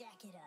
Jack it up.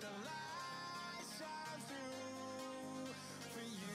the light shine through for you?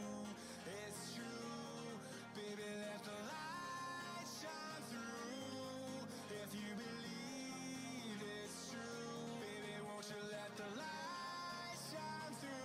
It's true, baby, let the light shine through. If you believe it's true, baby, won't you let the light shine through?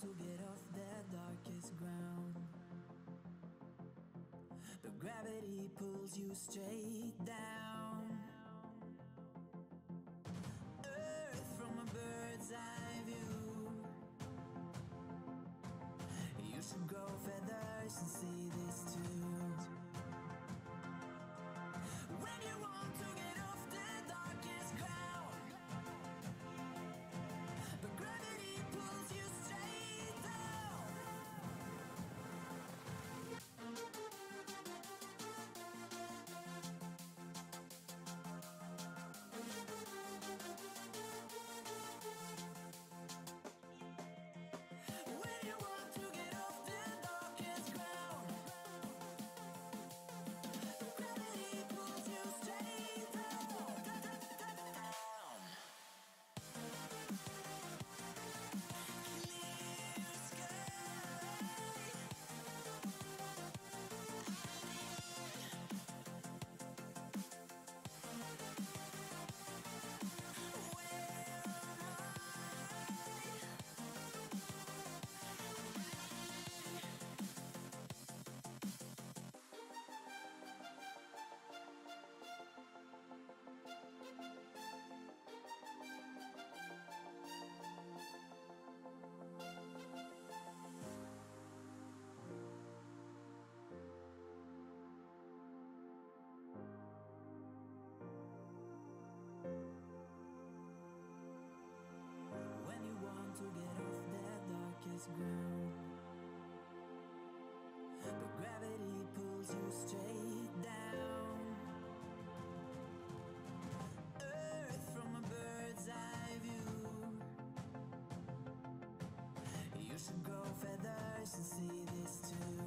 to get off their darkest ground. But gravity pulls you straight down. Earth from a bird's eye view. You should grow feathers and see this too. To get off their darkest ground, but gravity pulls you straight down. Earth from a bird's eye view. You should grow feathers and see this too.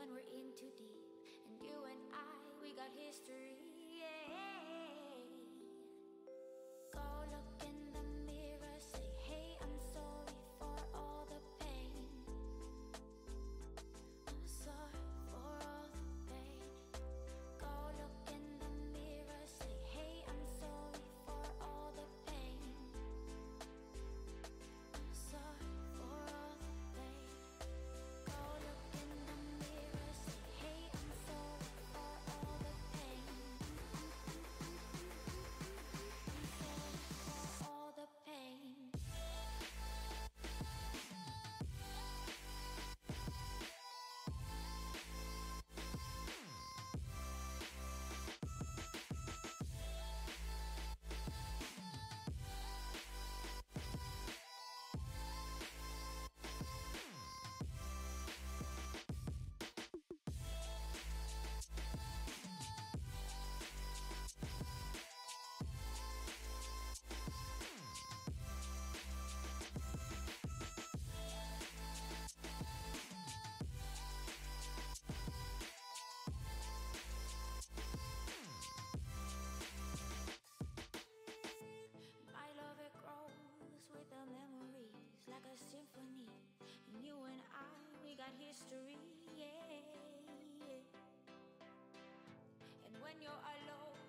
when we're in too deep. And you and I, we got history, yeah. Go look in the mirror, say, hey, I'm sorry for all the pain. I'm sorry for all the pain. Go look in the mirror, say, hey, I'm sorry for all the pain. I'm sorry. With our memories like a symphony, and you and I, we got history, yeah. And when you're alone,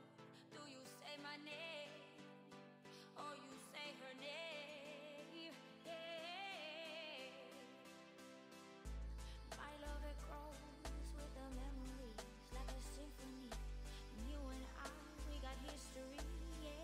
do you say my name, or you say her name, yeah. My love, it grows with our memories like a symphony, and you and I, we got history, yeah.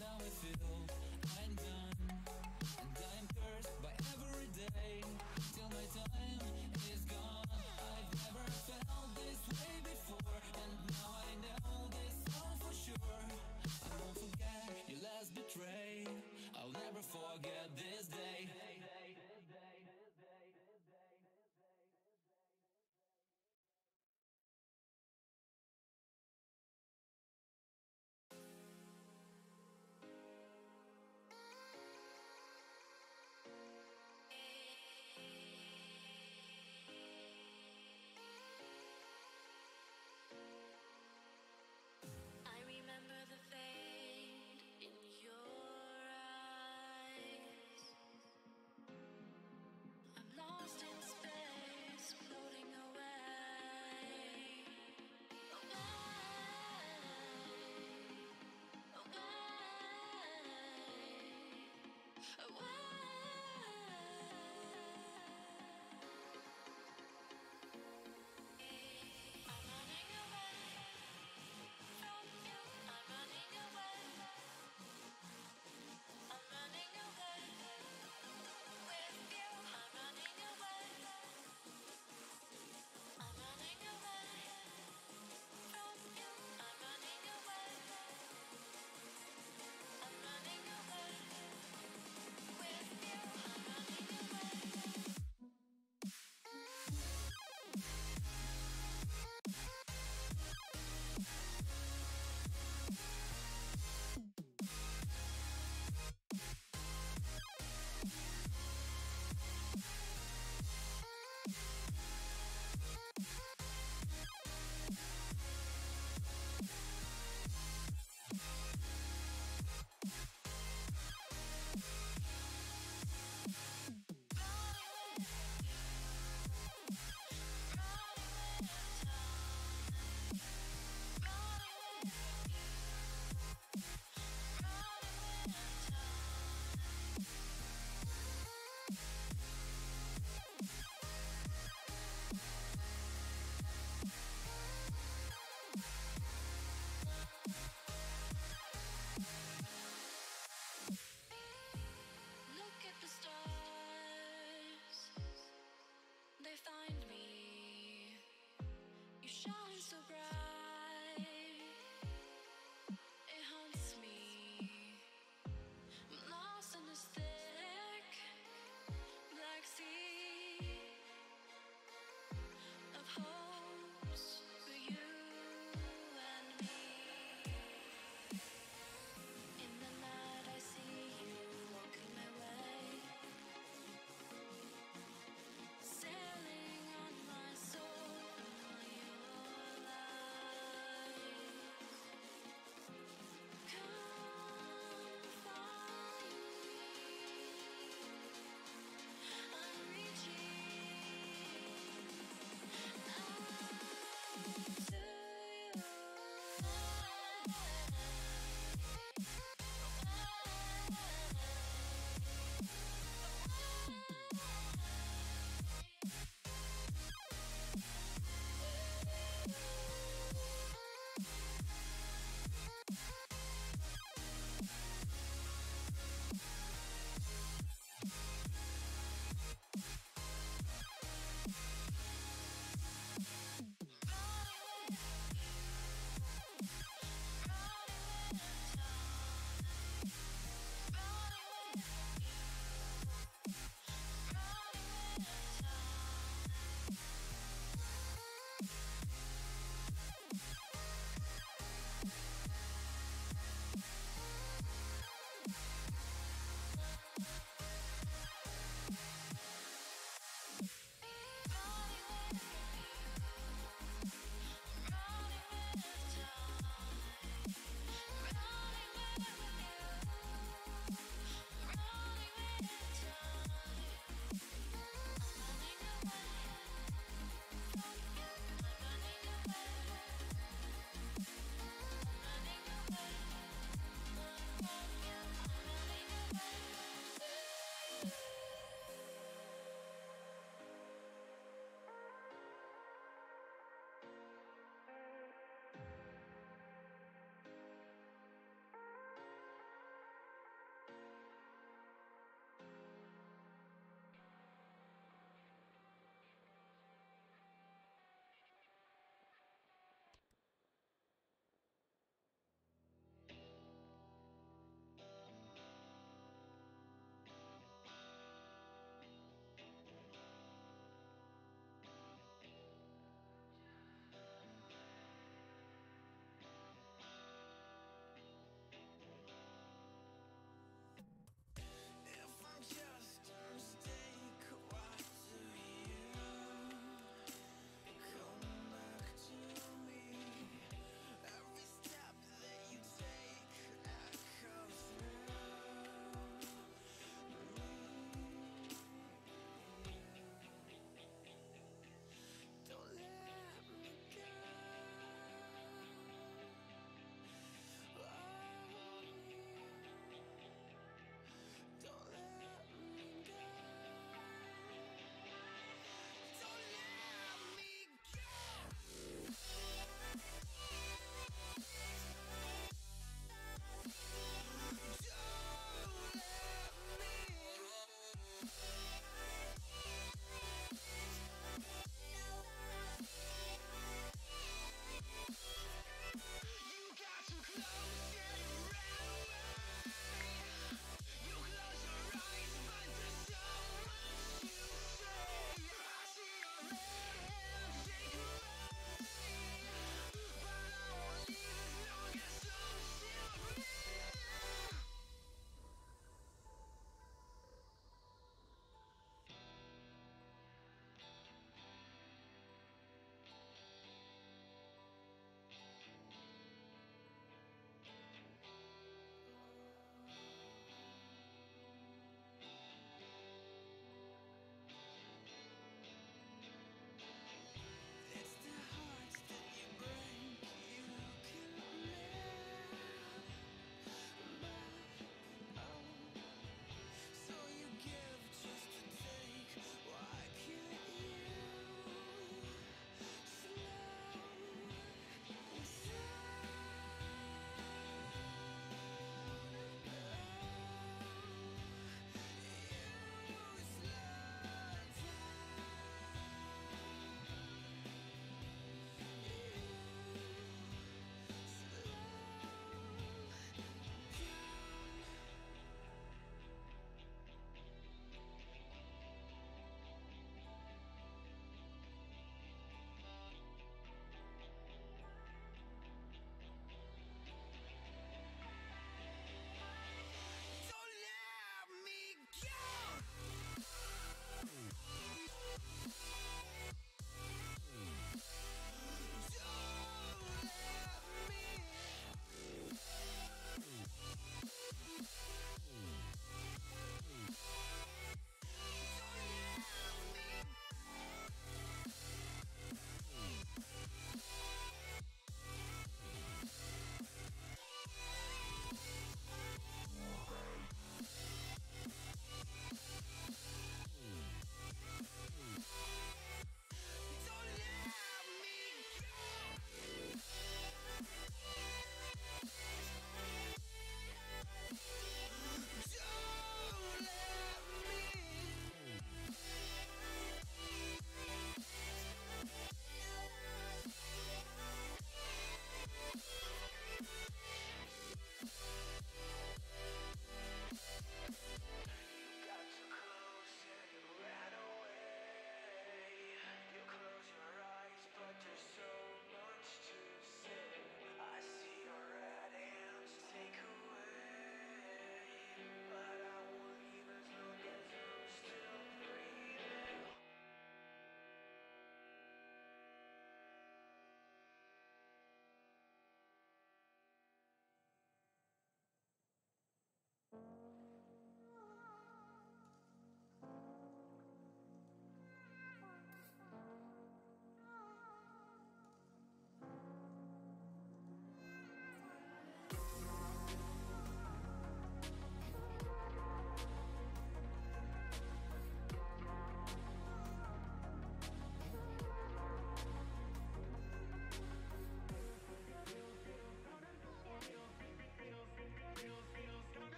Now I feel I'm done, and I am cursed by every day.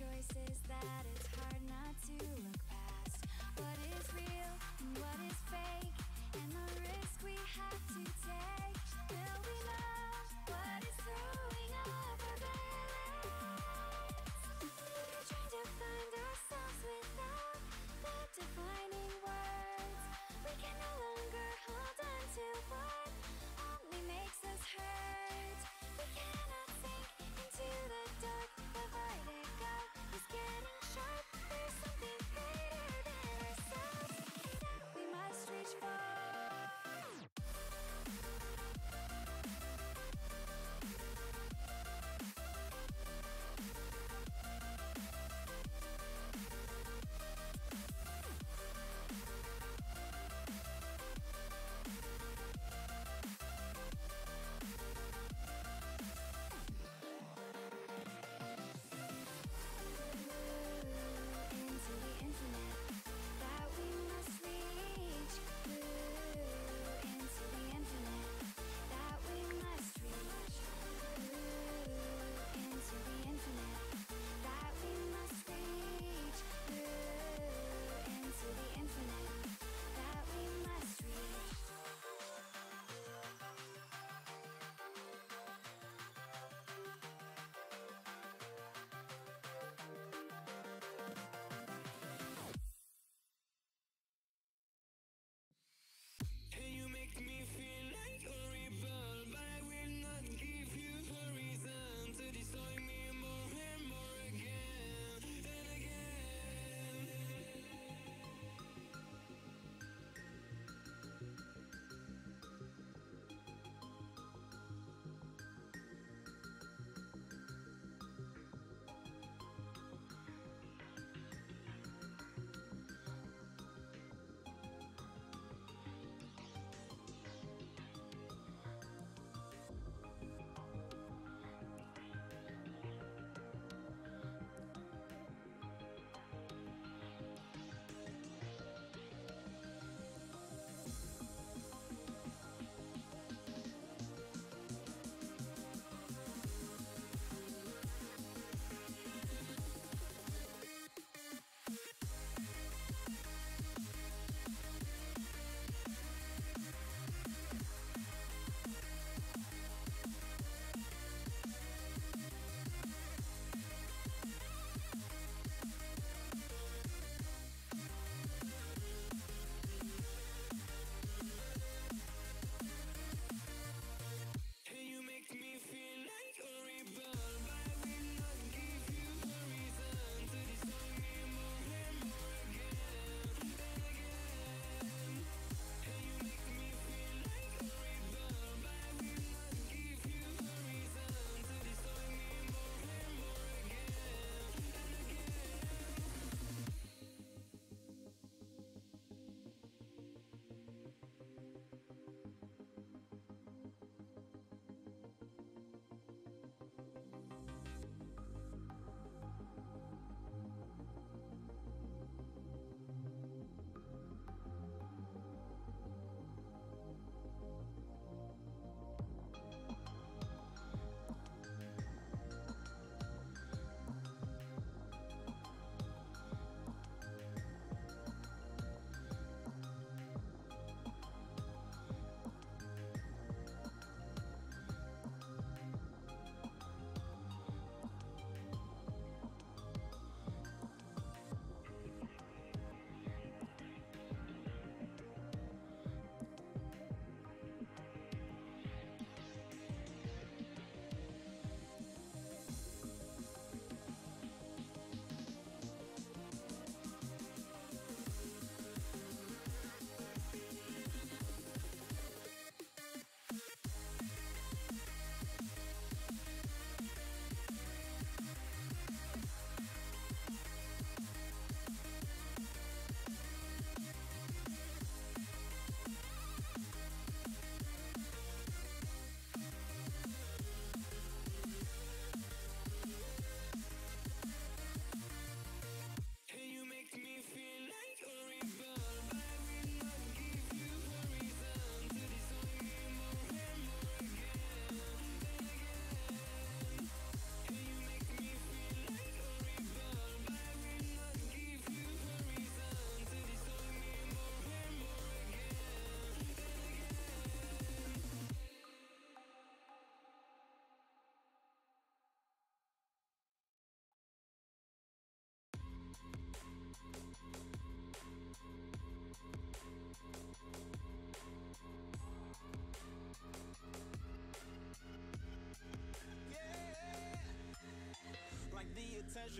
choices that it's hard not to look past. What is real and what is fake, and the risk we have to take. Will we know what is throwing off our balance? We're trying to find ourselves without the defining words. We can no longer hold on to what only makes us hurt. We cannot sink into the dark. The vertigo is getting sharp.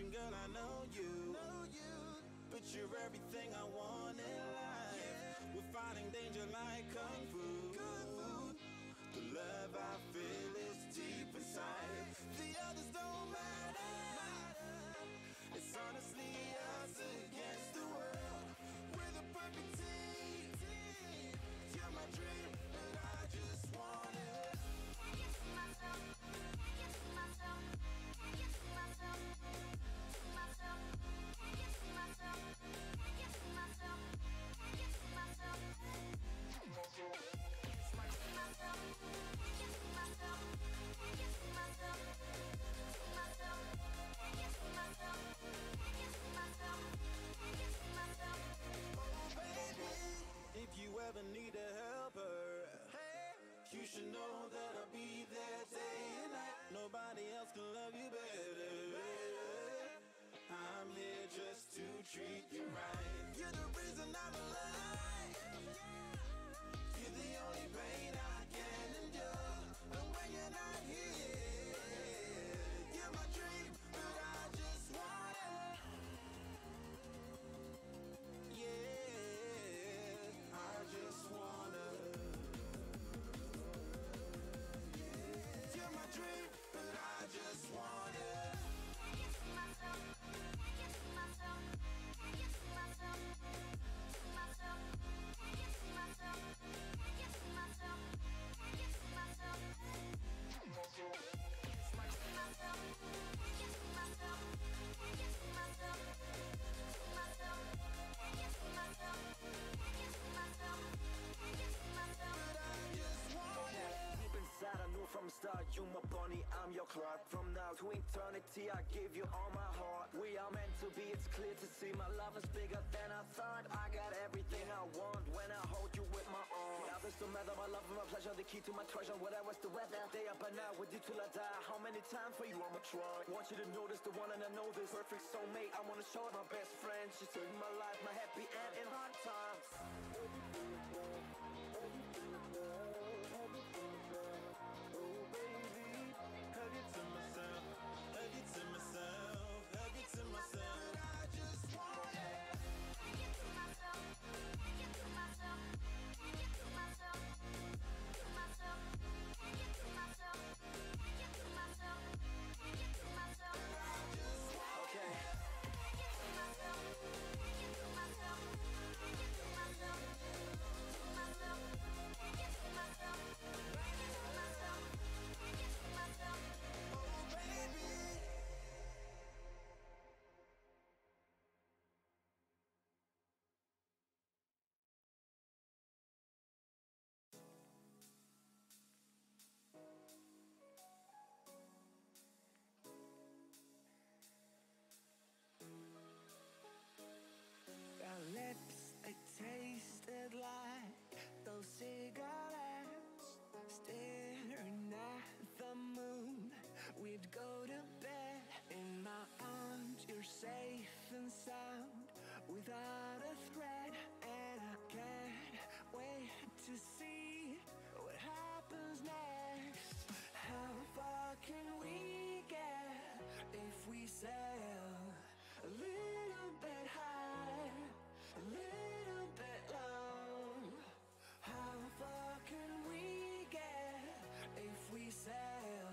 attention, girl, I know you. But you're everything I want in life. We're fighting danger like Kung Fu. The love I feel is deep inside. The others don't matter. It's honestly us against the world. We're the perfect team. You're my dream, but I just want it. Can't get to myself, can't get to myself, can't get to myself, to myself, can't get to myself, can't get to myself, can't get to myself, can't get to myself. If you ever need a helper, hey, you should know that I'll be there day and night. Nobody else can love you better. I'm here just to treat you right. You're the reason I'm alive. You're the only pain I can endure. And when you're not here, you're my dream, but I just want it. Yeah. Just wanna, yeah. You're my dream, but I just wanna. Can't get to myself, can't get to myself, can't get to myself, to myself, can't get to myself, can't get to myself, can't get to myself, can't get to myself, can't get to myself, to myself, can't get to myself. I knew from the start, you my bunny, I'm your clock. From now to eternity, I give you all my heart. We are meant to be, it's clear to see. My love is bigger than I thought. I got everything I want when I hold you with my arms. Now this don't matter, my love and my pleasure, the key to my treasure. Whatever's the weather, day up and out with you till I die. How many times for you I'ma try? Want you to notice the one and I know this. Perfect soulmate, I wanna show it. My best friend, she saved my life, my happy end in hard times. Myself, I just want it. Can't get to myself, can't get to myself, can't get to myself, to myself, can't get to myself, can't get to myself, can't get to myself, I just want it. Can't get to myself, can't get to myself, can't get to myself, to myself, can't get to myself, can't get to myself, can't get to myself. Oh baby. Lips, they tasted like those cigarettes. Staring at the moon, we'd go to bed. In my arms, you're safe and sound, without a threat. And I can't wait to see what happens next. How far can we get if we sail a little bit higher? A little bit long. How far can we get if we sail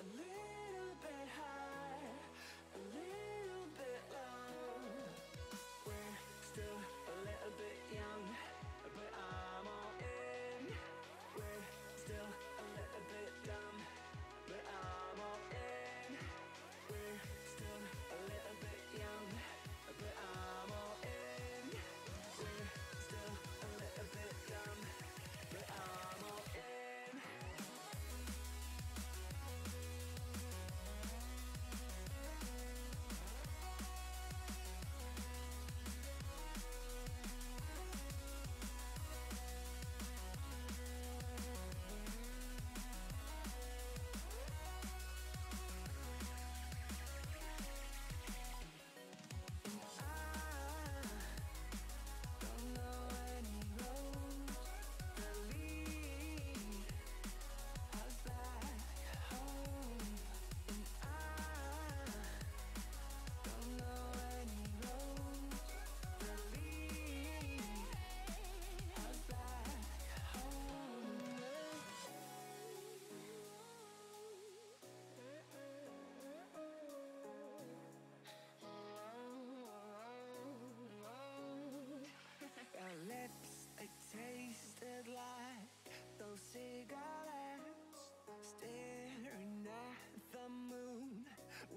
a little bit high, a little bit long? We're still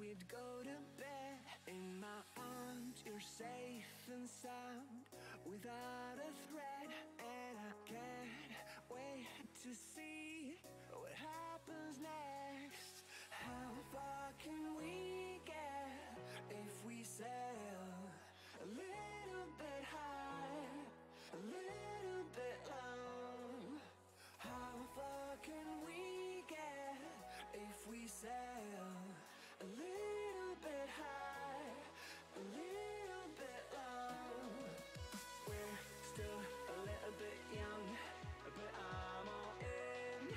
we'd go to bed in my arms. You're safe and sound without a threat, and I can't wait to see what happens next. How far can we get if we sail a little bit high, a little bit low? How far can we get if we sail a little bit high, a little bit low? We're still a little bit young, but I'm all in.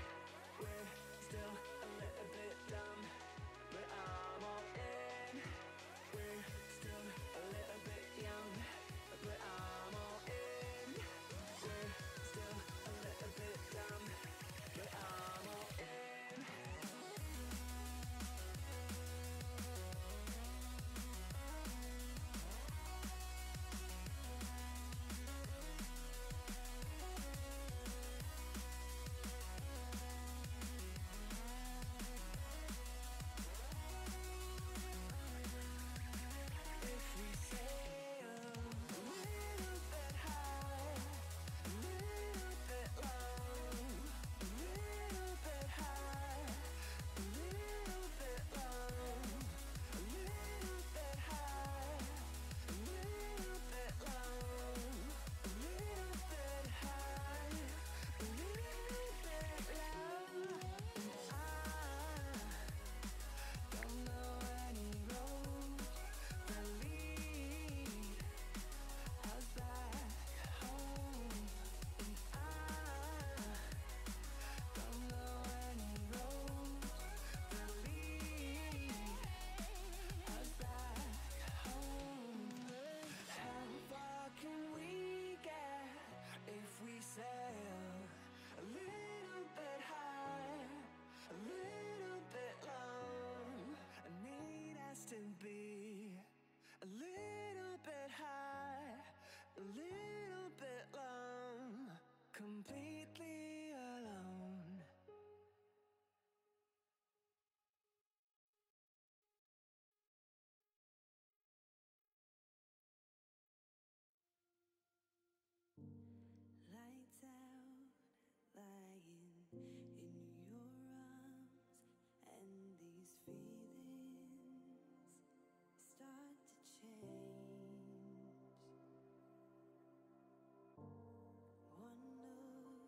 We're still a little bit dumb, but I'm all in. We're still a little bit young, but I'm all in. We're still a little bit dumb, but I'm all in. Change. One note.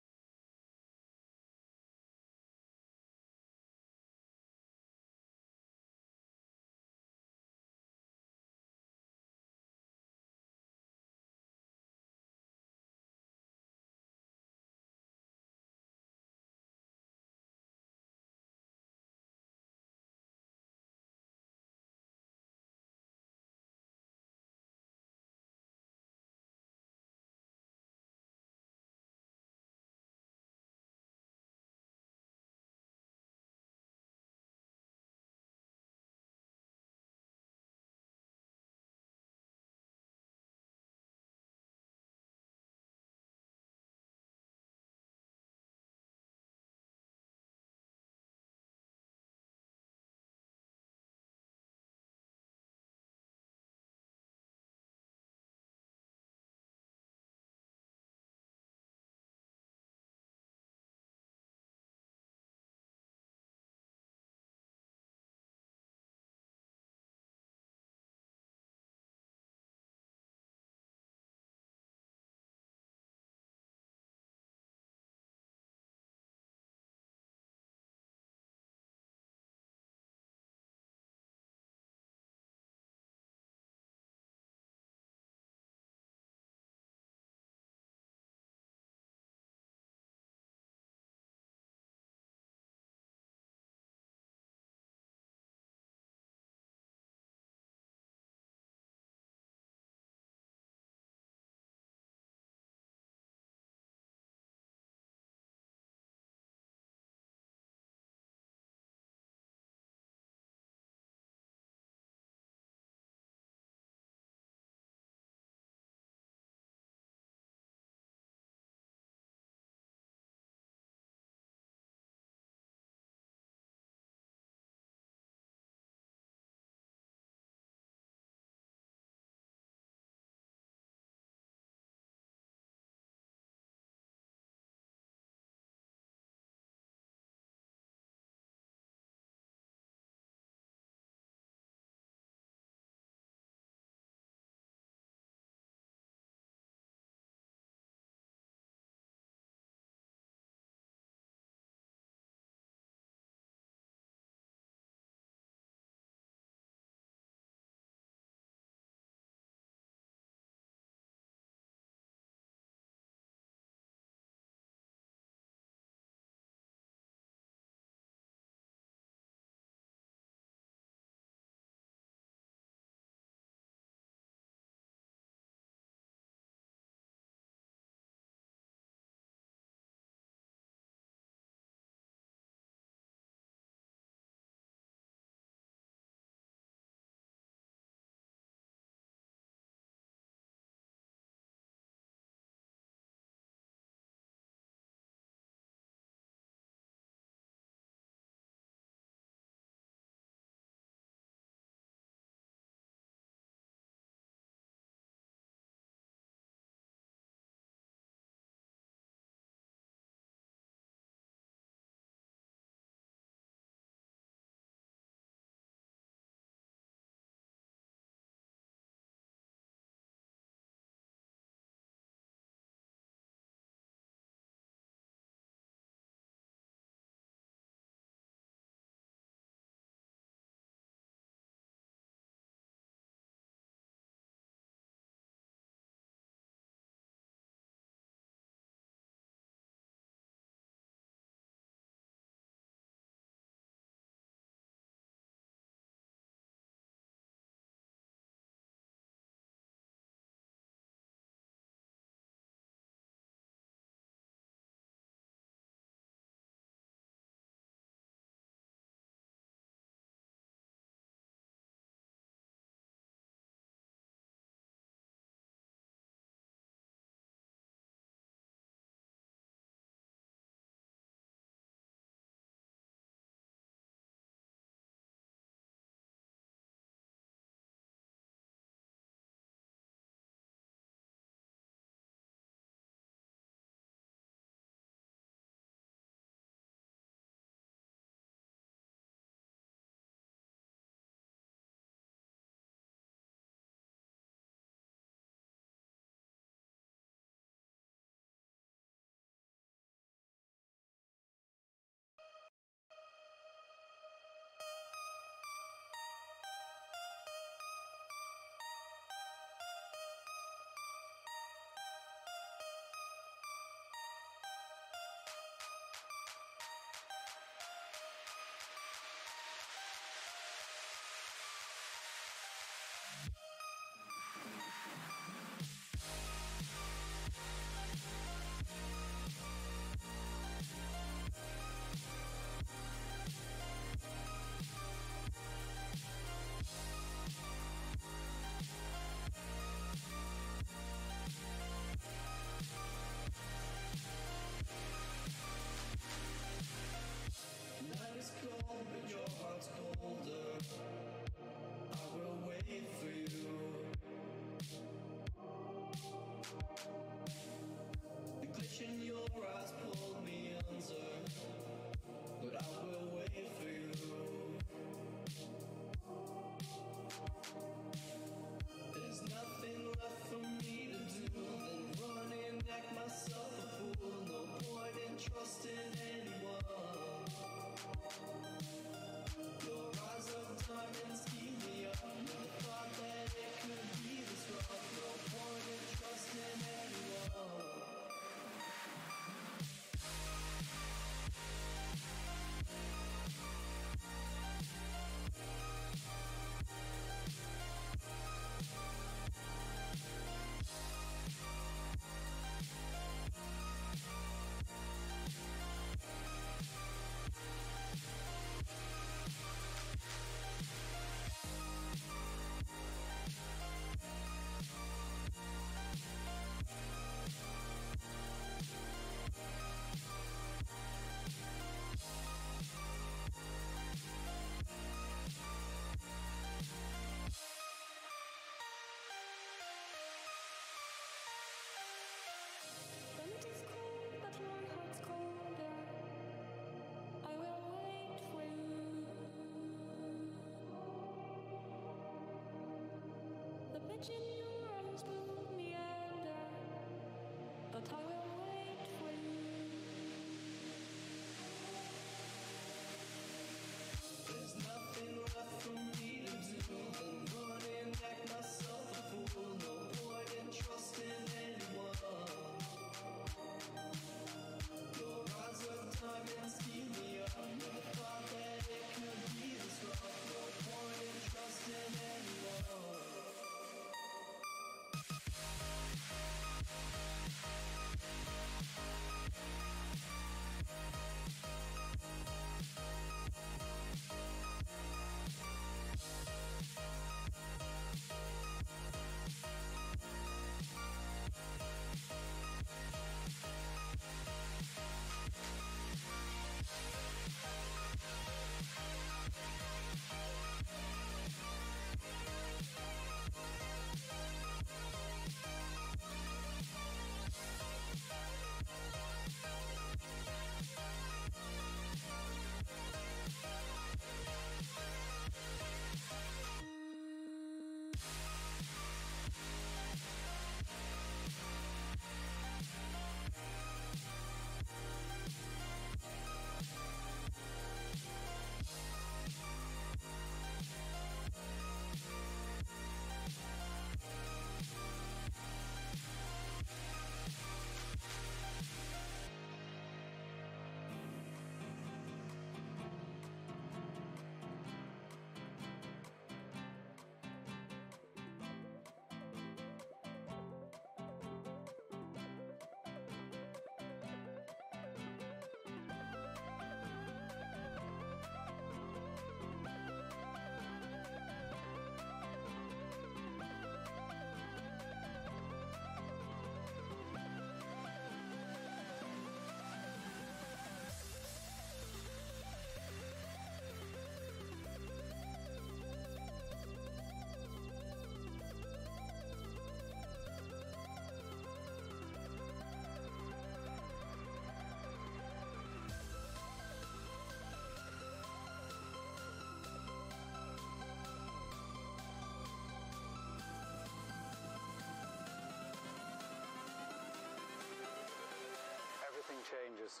Changes.